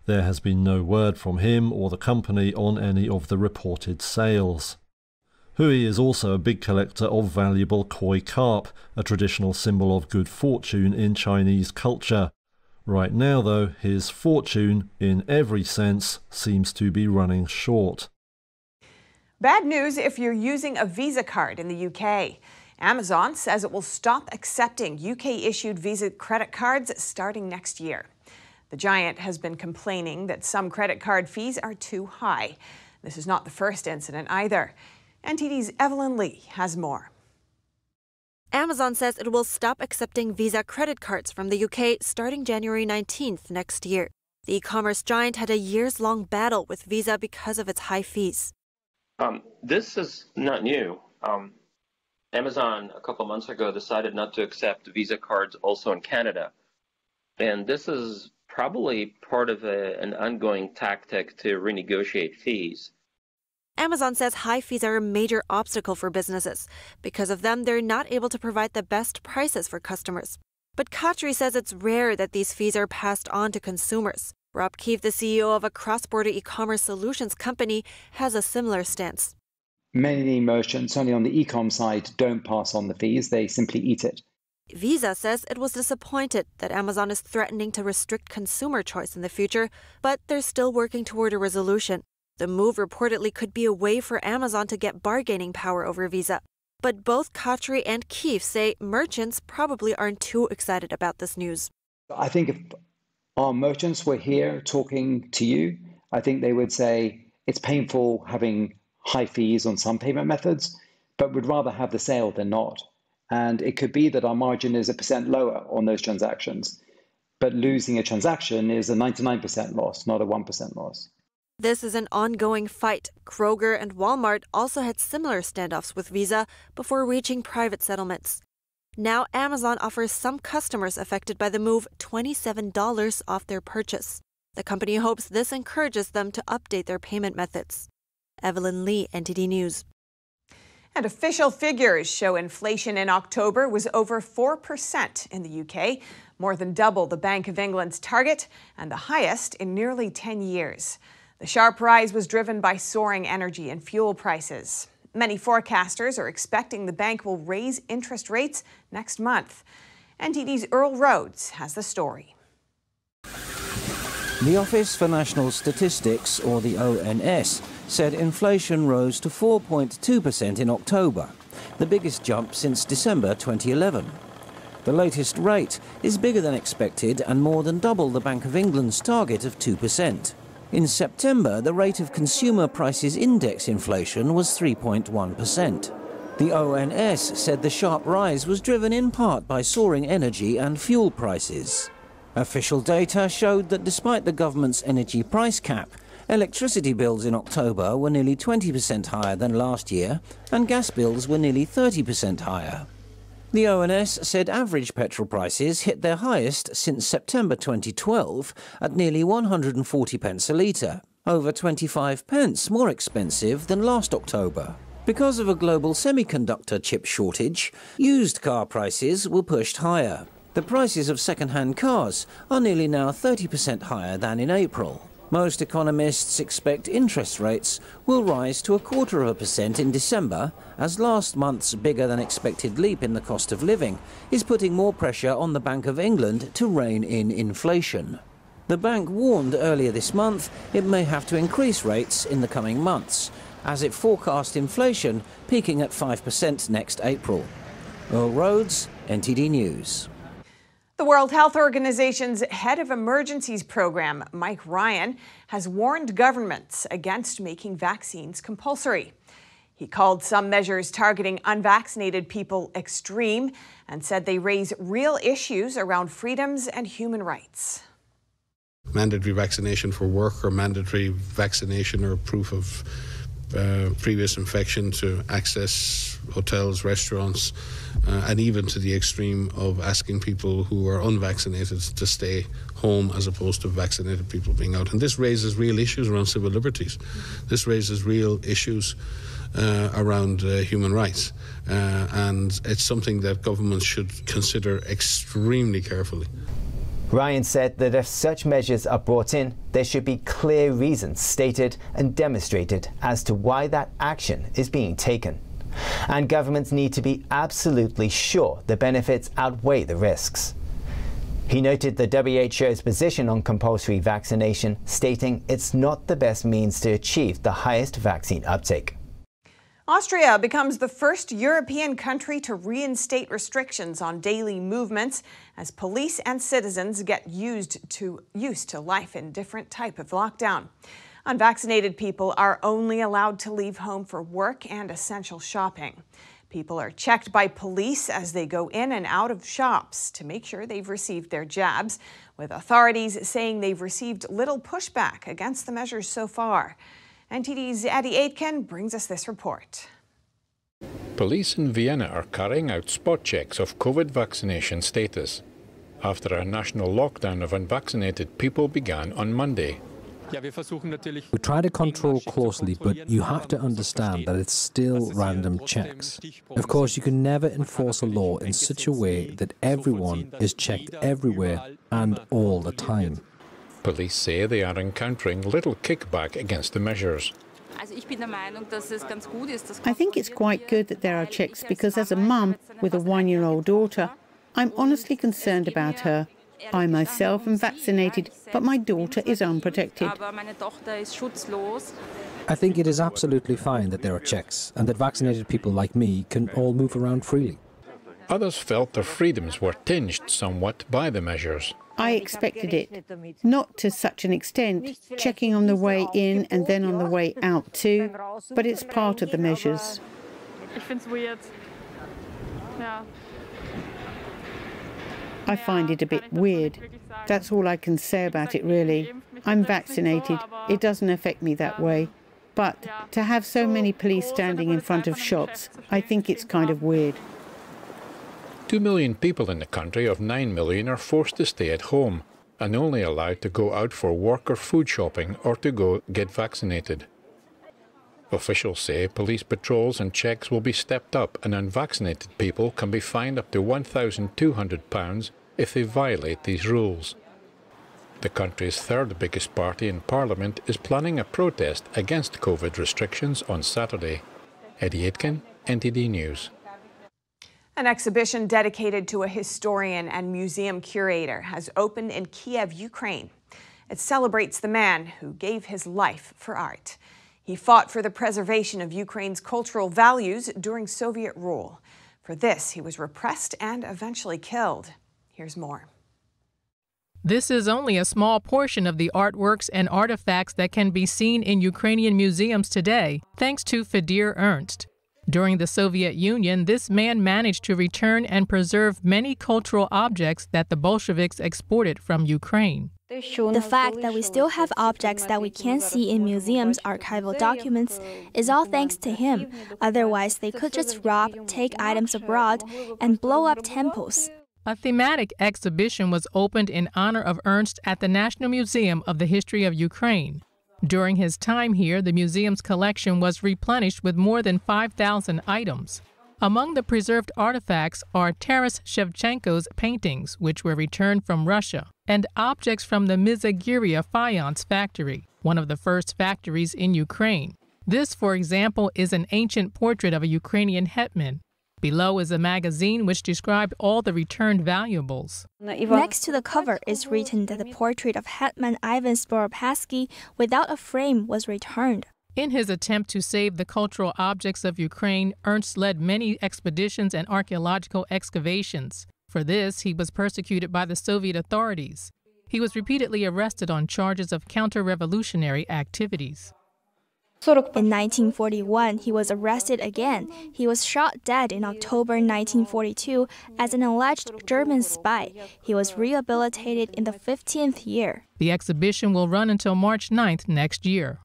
There has been no word from him or the company on any of the reported sales. Hui is also a big collector of valuable koi carp, a traditional symbol of good fortune in Chinese culture. Right now, though, his fortune, in every sense, seems to be running short. Bad news if you're using a Visa card in the U K. Amazon says it will stop accepting U K-issued Visa credit cards starting next year. The giant has been complaining that some credit card fees are too high. This is not the first incident either. N T D's Evelyn Lee has more. Amazon says it will stop accepting Visa credit cards from the U K starting January nineteenth next year. The e-commerce giant had a years-long battle with Visa because of its high fees. Um, this is not new. Um, Amazon, a couple months ago, decided not to accept Visa cards also in Canada. And this is probably part of a, an ongoing tactic to renegotiate fees. Amazon says high fees are a major obstacle for businesses. Because of them, they're not able to provide the best prices for customers. But Khatri says it's rare that these fees are passed on to consumers. Rob Keefe, the C E O of a cross-border e-commerce solutions company, has a similar stance. Many merchants, certainly on the e-com side, don't pass on the fees. They simply eat it. Visa says it was disappointed that Amazon is threatening to restrict consumer choice in the future, but they're still working toward a resolution. The move reportedly could be a way for Amazon to get bargaining power over Visa. But both Khatri and Keefe say merchants probably aren't too excited about this news. I think if our merchants were here talking to you, I think they would say it's painful having high fees on some payment methods, but would rather have the sale than not. And it could be that our margin is a percent lower on those transactions. But losing a transaction is a ninety-nine percent loss, not a one percent loss. This is an ongoing fight. Kroger and Walmart also had similar standoffs with Visa before reaching private settlements. Now Amazon offers some customers affected by the move twenty-seven dollars off their purchase. The company hopes this encourages them to update their payment methods. Evelyn Lee, N T D News. And official figures show inflation in October was over four percent in the U K, more than double the Bank of England's target and the highest in nearly ten years. The sharp rise was driven by soaring energy and fuel prices. Many forecasters are expecting the bank will raise interest rates next month. N T D's Earl Rhodes has the story. The Office for National Statistics, or the O N S, said inflation rose to four point two percent in October, the biggest jump since December twenty eleven. The latest rate is bigger than expected and more than double the Bank of England's target of two percent. In September, the rate of Consumer Prices Index inflation was three point one percent. The O N S said the sharp rise was driven in part by soaring energy and fuel prices. Official data showed that despite the government's energy price cap, electricity bills in October were nearly twenty percent higher than last year, and gas bills were nearly thirty percent higher. The O N S said average petrol prices hit their highest since September twenty twelve at nearly one hundred forty pence a litre, over twenty-five pence more expensive than last October. Because of a global semiconductor chip shortage, used car prices were pushed higher. The prices of second-hand cars are nearly now thirty percent higher than in April. Most economists expect interest rates will rise to a quarter of a percent in December, as last month's bigger-than-expected leap in the cost of living is putting more pressure on the Bank of England to rein in inflation. The bank warned earlier this month it may have to increase rates in the coming months, as it forecast inflation peaking at five percent next April. Earl Rhodes, N T D News. The World Health Organization's head of emergencies program, Mike Ryan, has warned governments against making vaccines compulsory. He called some measures targeting unvaccinated people extreme and said they raise real issues around freedoms and human rights. Mandatory vaccination for work or mandatory vaccination or proof of Uh, previous infection to access hotels, restaurants, uh, and even to the extreme of asking people who are unvaccinated to stay home as opposed to vaccinated people being out. And this raises real issues around civil liberties. This raises real issues uh, around uh, human rights. Uh, and it's something that governments should consider extremely carefully. Ryan said that if such measures are brought in, there should be clear reasons stated and demonstrated as to why that action is being taken. And governments need to be absolutely sure the benefits outweigh the risks. He noted the W H O's position on compulsory vaccination, stating it's not the best means to achieve the highest vaccine uptake. Austria becomes the first European country to reinstate restrictions on daily movements as police and citizens get used to, used to life in different type of lockdown. Unvaccinated people are only allowed to leave home for work and essential shopping. People are checked by police as they go in and out of shops to make sure they've received their jabs, with authorities saying they've received little pushback against the measures so far. N T D's Eddie Aitken brings us this report. Police in Vienna are carrying out spot checks of COVID vaccination status after a national lockdown of unvaccinated people began on Monday. We try to control closely, but you have to understand that it's still random checks. Of course, you can never enforce a law in such a way that everyone is checked everywhere and all the time. Police say they are encountering little kickback against the measures. I think it's quite good that there are checks because as a mum with a one-year-old daughter, I'm honestly concerned about her. I myself am vaccinated, but my daughter is unprotected. I think it is absolutely fine that there are checks and that vaccinated people like me can all move around freely. Others felt their freedoms were tinged somewhat by the measures. I expected it, not to such an extent, checking on the way in and then on the way out too, but it's part of the measures. I find it a bit weird. That's all I can say about it really. I'm vaccinated, it doesn't affect me that way. But to have so many police standing in front of shops, I think it's kind of weird. Two million people in the country of nine million are forced to stay at home and only allowed to go out for work or food shopping or to go get vaccinated. Officials say police patrols and checks will be stepped up and unvaccinated people can be fined up to one thousand two hundred pounds if they violate these rules. The country's third biggest party in parliament is planning a protest against COVID restrictions on Saturday. Eddie Aitken, N T D News. An exhibition dedicated to a historian and museum curator has opened in Kiev, Ukraine. It celebrates the man who gave his life for art. He fought for the preservation of Ukraine's cultural values during Soviet rule. For this, he was repressed and eventually killed. Here's more. This is only a small portion of the artworks and artifacts that can be seen in Ukrainian museums today, thanks to Fedor Ernst. During the Soviet Union, this man managed to return and preserve many cultural objects that the Bolsheviks exported from Ukraine. The fact that we still have objects that we can see in museums' archival documents is all thanks to him. Otherwise, they could just rob, take items abroad, and blow up temples. A thematic exhibition was opened in honor of Ernst at the National Museum of the History of Ukraine. During his time here, the museum's collection was replenished with more than five thousand items. Among the preserved artifacts are Taras Shevchenko's paintings, which were returned from Russia, and objects from the Mizagiria Faience Factory, one of the first factories in Ukraine. This, for example, is an ancient portrait of a Ukrainian hetman. Below is a magazine which described all the returned valuables. Next to the cover is written that the portrait of Hetman Ivan Skvoropolsky without a frame was returned. In his attempt to save the cultural objects of Ukraine, Ernst led many expeditions and archaeological excavations. For this, he was persecuted by the Soviet authorities. He was repeatedly arrested on charges of counter-revolutionary activities. In nineteen forty-one, he was arrested again. He was shot dead in October nineteen forty-two as an alleged German spy. He was rehabilitated in the fifteenth year. The exhibition will run until March ninth next year.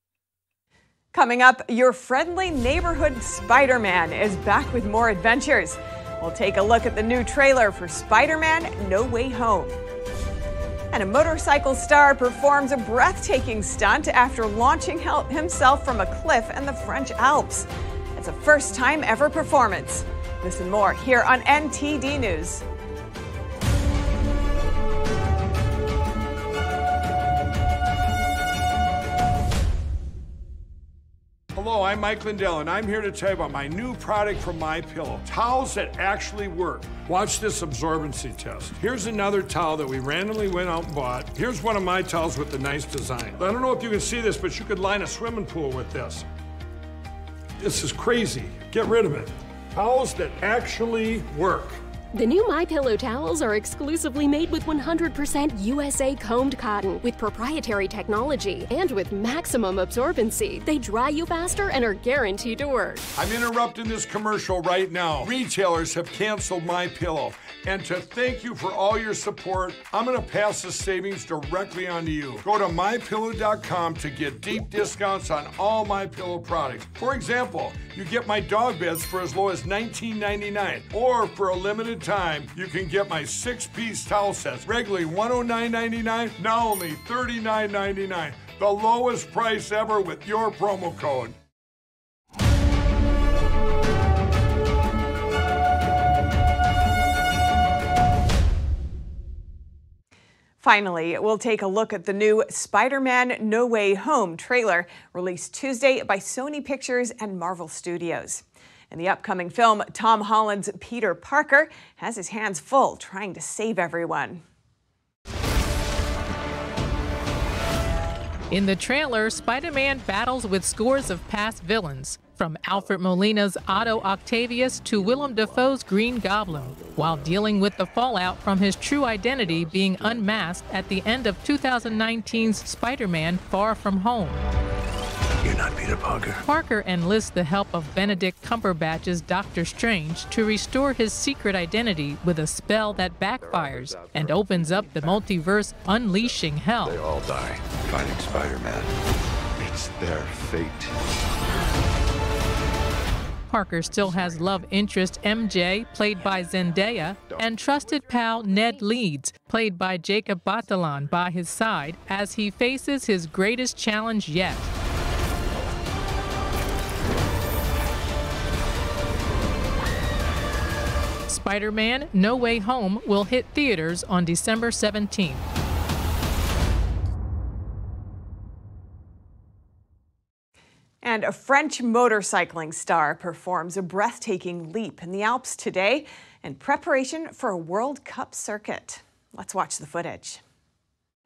Coming up, your friendly neighborhood Spider-Man is back with more adventures. We'll take a look at the new trailer for Spider-Man: No Way Home. And a motorcycle star performs a breathtaking stunt after launching himself from a cliff in the French Alps. It's a first-time ever performance. This and more here on N T D News. Hello, I'm Mike Lindell, and I'm here to tell you about my new product from MyPillow, towels that actually work. Watch this absorbency test. Here's another towel that we randomly went out and bought. Here's one of my towels with the nice design. I don't know if you can see this, but you could line a swimming pool with this. This is crazy. Get rid of it. Towels that actually work. The new MyPillow towels are exclusively made with one hundred percent U S A combed cotton with proprietary technology and with maximum absorbency. They dry you faster and are guaranteed to work. I'm interrupting this commercial right now. Retailers have canceled MyPillow. And to thank you for all your support, I'm going to pass the savings directly on to you. Go to My Pillow dot com to get deep discounts on all MyPillow products. For example, you get my dog beds for as low as nineteen ninety-nine dollars, or for a limited time, you can get my six-piece towel sets, regularly one hundred nine ninety-nine, now only thirty-nine ninety-nine, the lowest price ever with your promo code. Finally, we'll take a look at the new Spider-Man: No Way Home trailer, released Tuesday by Sony Pictures and Marvel Studios. In the upcoming film, Tom Holland's Peter Parker has his hands full trying to save everyone. In the trailer, Spider-Man battles with scores of past villains, from Alfred Molina's Otto Octavius to Willem Dafoe's Green Goblin, while dealing with the fallout from his true identity being unmasked at the end of two thousand nineteen's Spider-Man: Far From Home. You're not Peter Parker. Parker enlists the help of Benedict Cumberbatch's Doctor Strange to restore his secret identity with a spell that backfires and opens up the multiverse, unleashing hell. They all die fighting Spider-Man. It's their fate. Parker still has love interest M J, played by Zendaya, and trusted pal Ned Leeds, played by Jacob Batalon, by his side as he faces his greatest challenge yet. Spider-Man: No Way Home will hit theaters on December seventeenth. And a French motorcycling star performs a breathtaking leap in the Alps today in preparation for a World Cup circuit. Let's watch the footage.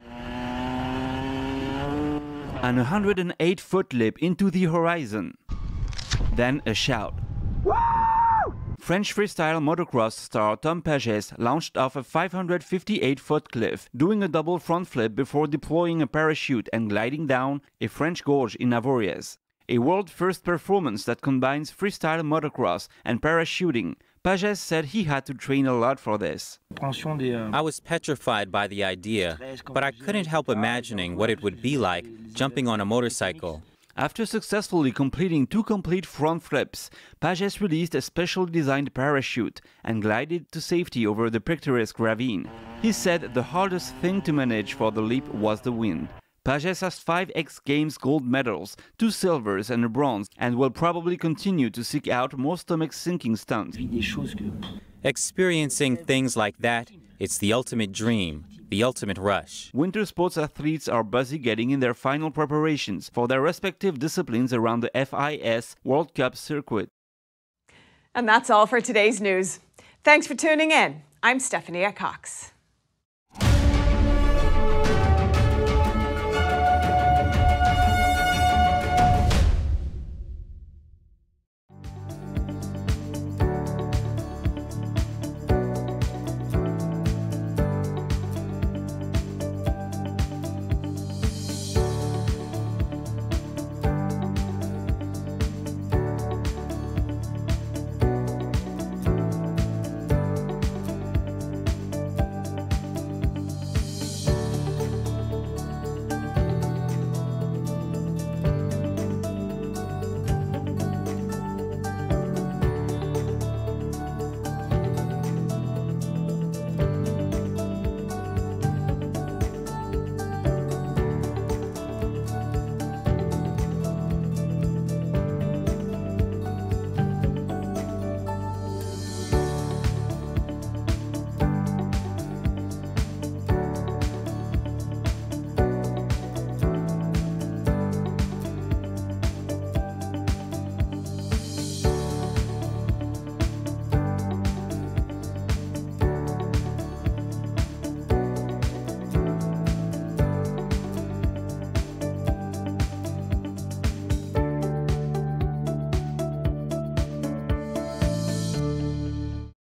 An one hundred eight foot leap into the horizon. Then a shout. Woo! French freestyle motocross star Tom Pagès launched off a five hundred fifty-eight foot cliff, doing a double front flip before deploying a parachute and gliding down a French gorge in Avoriaz. A world-first performance that combines freestyle motocross and parachuting. Pagès said he had to train a lot for this. I was petrified by the idea, but I couldn't help imagining what it would be like jumping on a motorcycle. After successfully completing two complete front flips, Pagès released a special designed parachute and glided to safety over the picturesque ravine. He said the hardest thing to manage for the leap was the wind. Pagès has five X Games gold medals, two silvers and a bronze, and will probably continue to seek out more stomach-sinking stunts. Experiencing things like that, it's the ultimate dream. The ultimate rush. Winter sports athletes are busy getting in their final preparations for their respective disciplines around the F I S World Cup circuit. And that's all for today's news. Thanks for tuning in. I'm Stephanie Cox.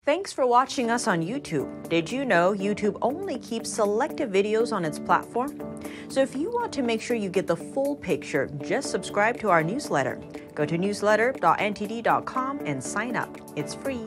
Thanks for watching us on YouTube. Did you know YouTube only keeps selective videos on its platform? So if you want to make sure you get the full picture, just subscribe to our newsletter. Go to newsletter dot N T D dot com and sign up. It's free.